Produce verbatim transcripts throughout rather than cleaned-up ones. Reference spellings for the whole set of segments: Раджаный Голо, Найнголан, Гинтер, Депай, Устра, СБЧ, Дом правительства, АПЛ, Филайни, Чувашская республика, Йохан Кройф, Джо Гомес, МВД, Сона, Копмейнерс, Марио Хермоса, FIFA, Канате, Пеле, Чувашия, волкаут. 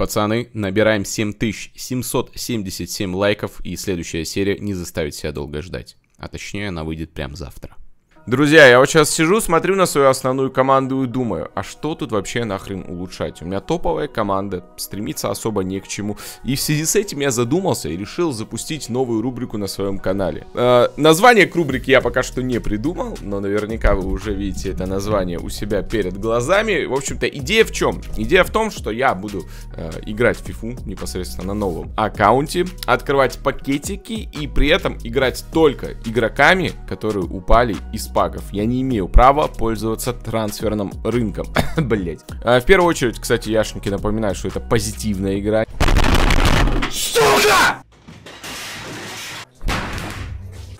Пацаны, набираем семь тысяч семьсот семьдесят семь лайков, и следующая серия не заставит себя долго ждать. А точнее, она выйдет прямо завтра. Друзья, я вот сейчас сижу, смотрю на свою основную команду и думаю, а что тут вообще нахрен улучшать? У меня топовая команда, стремиться особо не к чему. И в связи с этим я задумался и решил запустить новую рубрику на своем канале. Э, название к рубрике я пока что не придумал, но наверняка вы уже видите это название у себя перед глазами. В общем-то, идея в чем? Идея в том, что я буду э, играть в FIFA непосредственно на новом аккаунте, открывать пакетики и при этом играть только игроками, которые упали из паков. Я не имею права пользоваться трансферным рынком. Блять. А, в первую очередь, кстати, яшники, напоминаю, что это позитивная игра. Сука!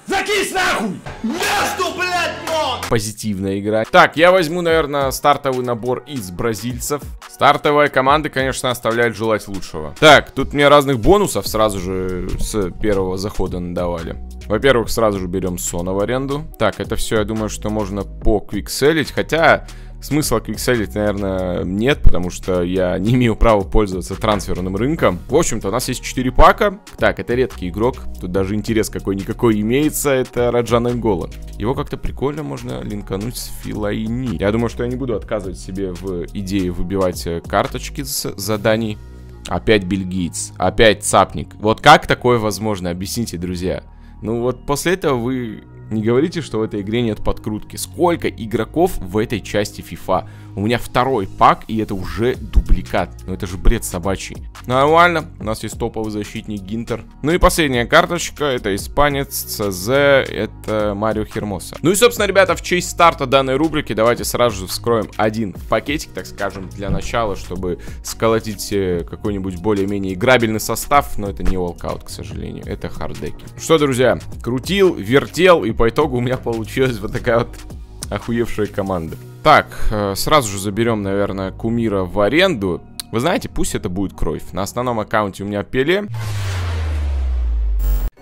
Закись нахуй! Месту, блять, но! Позитивная игра. Так, я возьму, наверное, стартовый набор из бразильцев. Стартовая команда, конечно, оставляет желать лучшего. Так, тут мне разных бонусов сразу же с первого захода надавали. Во-первых, сразу же берем Сона в аренду. Так, это все, я думаю, что можно поквикселить. Хотя смысла квикселить, наверное, нет, потому что я не имею права пользоваться трансферным рынком. В общем-то, у нас есть четыре пака. Так, это редкий игрок. Тут даже интерес какой-никакой имеется. Это Раджаный Голо. Его как-то прикольно можно линкануть с Филайни. Я думаю, что я не буду отказывать себе в идее выбивать карточки с заданий. Опять бельгиец. Опять цапник. Вот как такое возможно? Объясните, друзья. Ну вот после этого вы не говорите, что в этой игре нет подкрутки. Сколько игроков в этой части FIFA? У меня второй пак, и это уже дубликат. Ну это же бред собачий. Нормально, у нас есть топовый защитник Гинтер. Ну и последняя карточка, это испанец, ЦЗ, это Марио Хермоса. Ну и собственно, ребята, в честь старта данной рубрики давайте сразу же вскроем один пакетик, так скажем, для начала, чтобы сколотить какой-нибудь более-менее играбельный состав. Но это не волкаут, к сожалению, это хард-деки. Что, друзья, крутил, вертел, и по итогу у меня получилась вот такая вот охуевшая команда. Так, сразу же заберем, наверное, кумира в аренду. Вы знаете, пусть это будет Кройф. На основном аккаунте у меня Пеле.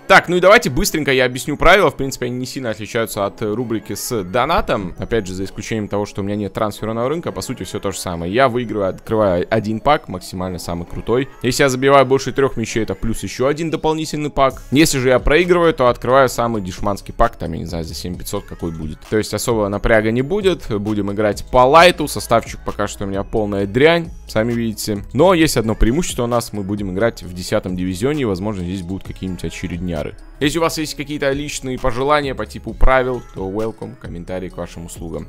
Так, ну и давайте быстренько я объясню правила. В принципе, они не сильно отличаются от рубрики с донатом. Опять же, за исключением того, что у меня нет трансферного рынка, по сути, все то же самое. Я выигрываю, открываю один пак, максимально самый крутой. Если я забиваю больше трех мячей, это плюс еще один дополнительный пак. Если же я проигрываю, то открываю самый дешманский пак, там, я не знаю, за семь тысяч пятьсот какой будет. То есть особого напряга не будет. Будем играть по лайту. Составчик пока что у меня полная дрянь, сами видите. Но есть одно преимущество у нас. Мы будем играть в десятом дивизионе, и, возможно, здесь будут какие-нибудь очередня. Если у вас есть какие-то личные пожелания по типу правил, то welcome, комментарии к вашим услугам.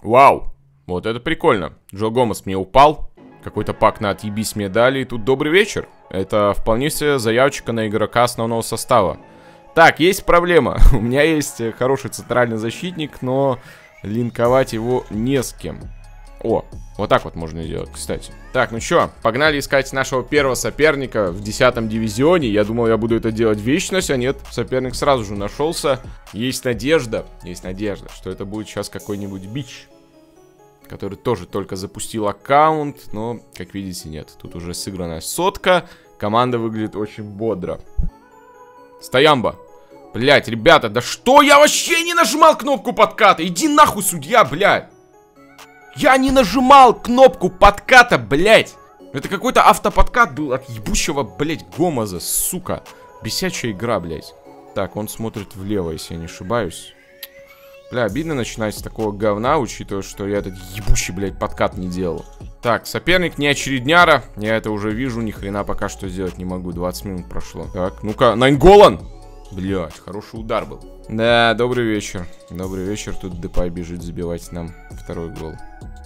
Вау, вот это прикольно. Джо Гомес мне упал, какой-то пак на отъебись мне дали, и тут добрый вечер. Это вполне себе заявочка на игрока основного состава. Так, есть проблема. У меня есть хороший центральный защитник, но линковать его не с кем. О, вот так вот можно делать, кстати. Так, ну чё, погнали искать нашего первого соперника в десятом дивизионе. Я думал, я буду это делать вечность, а нет. Соперник сразу же нашелся. Есть надежда, есть надежда, что это будет сейчас какой-нибудь бич, который тоже только запустил аккаунт, но, как видите, нет. Тут уже сыграна сотка, команда выглядит очень бодро. Стоямба. Блядь, ребята, да что я вообще не нажимал кнопку подката? Иди нахуй, судья, блядь. Я не нажимал кнопку подката, блядь. Это какой-то автоподкат был от ебучего, блядь, Гомоза, сука. Бесячая игра, блядь. Так, он смотрит влево, если я не ошибаюсь. Бля, обидно начинать с такого говна, учитывая, что я этот ебучий, блядь, подкат не делал. Так, соперник не очередняра. Я это уже вижу, ни хрена пока что сделать не могу. двадцать минут прошло. Так, ну-ка, Найнголан. Блядь, хороший удар был. Да, добрый вечер. Добрый вечер, тут Депай бежит забивать нам второй гол.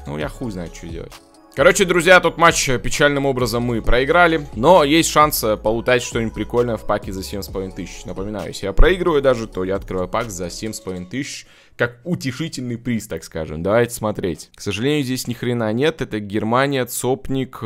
Ну, я хуй знает, что делать. Короче, друзья, тот матч печальным образом мы проиграли. Но есть шанс полутать что-нибудь прикольное в паке за семь с половиной тысяч. Напоминаю, если я проигрываю даже, то я открываю пак за семь с половиной тысяч. Как утешительный приз, так скажем. Давайте смотреть. К сожалению, здесь ни хрена нет. Это Германия, Цопник,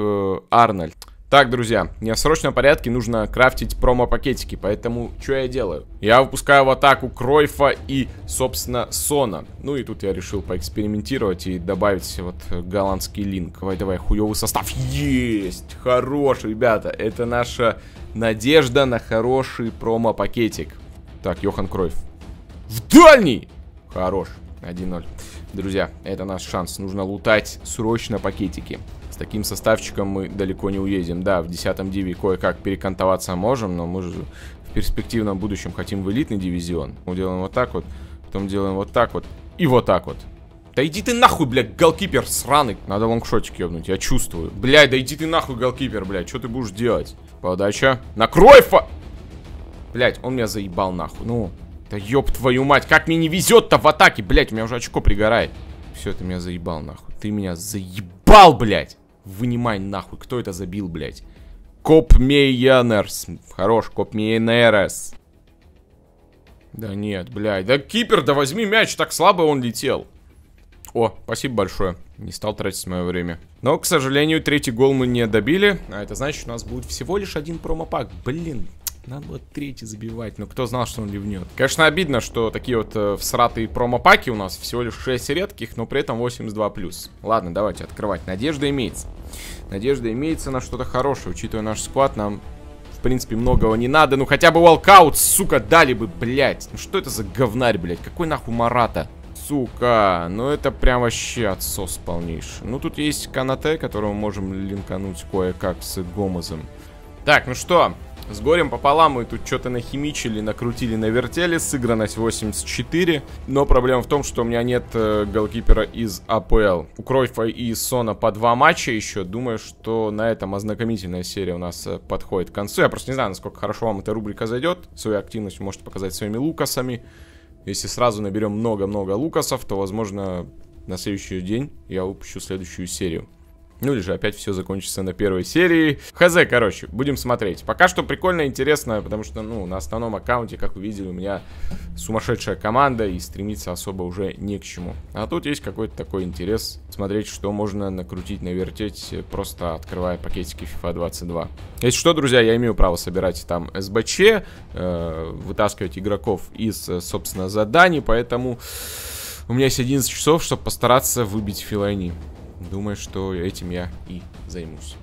Арнольд. Так, друзья, в неосрочном порядке нужно крафтить промо-пакетики, поэтому что я делаю? Я выпускаю в атаку Кройфа и, собственно, Сона. Ну и тут я решил поэкспериментировать и добавить вот голландский линк. Давай-давай, хуёвый состав. Есть! Хорош, ребята! Это наша надежда на хороший промо-пакетик. Так, Йохан Кройф. В дальний! Хорош. один ноль. Друзья, это наш шанс. Нужно лутать срочно пакетики. таким составчиком мы далеко не уедем. Да, в десятом диве кое-как перекантоваться можем, но мы же в перспективном будущем хотим в элитный дивизион. Мы делаем вот так вот, потом делаем вот так вот и вот так вот. Да иди ты нахуй, блядь, голкипер сраный. Надо лонгшотик ёбнуть, я чувствую. Блядь, да иди ты нахуй, голкипер, блядь, что ты будешь делать? Подача на Кройфа! Блядь, он меня заебал нахуй, ну. Да ёб твою мать, как мне не везет-то в атаке, блядь, у меня уже очко пригорает. Все, ты меня заебал нахуй, ты меня заебал, блядь. Вынимай нахуй, кто это забил, блядь? Копмейнерс, хорош, Копмейнерс. Да нет, блядь, да кипер, да возьми мяч, так слабо он летел. О, спасибо большое. Не стал тратить мое время. Но, к сожалению, третий гол мы не добили. А это значит, у нас будет всего лишь один промопак. Блин, надо было третий забивать. Но кто знал, что он ливнет. Конечно, обидно, что такие вот э, всратые промопаки у нас всего лишь шесть редких, но при этом восемьдесят два плюс. Ладно, давайте открывать. Надежда имеется. Надежда имеется на что-то хорошее. Учитывая наш склад, нам, в принципе, многого не надо. Ну, хотя бы волкаут, сука, дали бы, блядь. Ну, что это за говнарь, блядь? Какой нахуй Марата? Сука, ну это прям вообще отсос полнейший. Ну тут есть Канате, которого можем линкануть кое-как с Гомесом. Так, ну что, с горем пополам мы тут что-то нахимичили, накрутили, навертели. Сыгранность восемьдесят четыре. Но проблема в том, что у меня нет э, голкипера из АПЛ. У Кройфа и Сона по два матча еще. Думаю, что на этом ознакомительная серия у нас э, подходит к концу. Я просто не знаю, насколько хорошо вам эта рубрика зайдет. Свою активность можете показать своими лукасами. Если сразу наберем много-много лукасов, то, возможно, на следующий день я выпущу следующую серию. Ну или же опять все закончится на первой серии. Хз, короче, будем смотреть. Пока что прикольно, интересно, потому что, ну, на основном аккаунте, как вы видели, у меня сумасшедшая команда и стремиться особо уже не к чему. А тут есть какой-то такой интерес. Смотреть, что можно накрутить, навертеть, просто открывая пакетики FIFA двадцать два. Если что, друзья, я имею право собирать там СБЧ, э, вытаскивать игроков из, собственно, заданий, поэтому у меня есть одиннадцать часов, чтобы постараться выбить Филайни. Думаю, что этим я и займусь.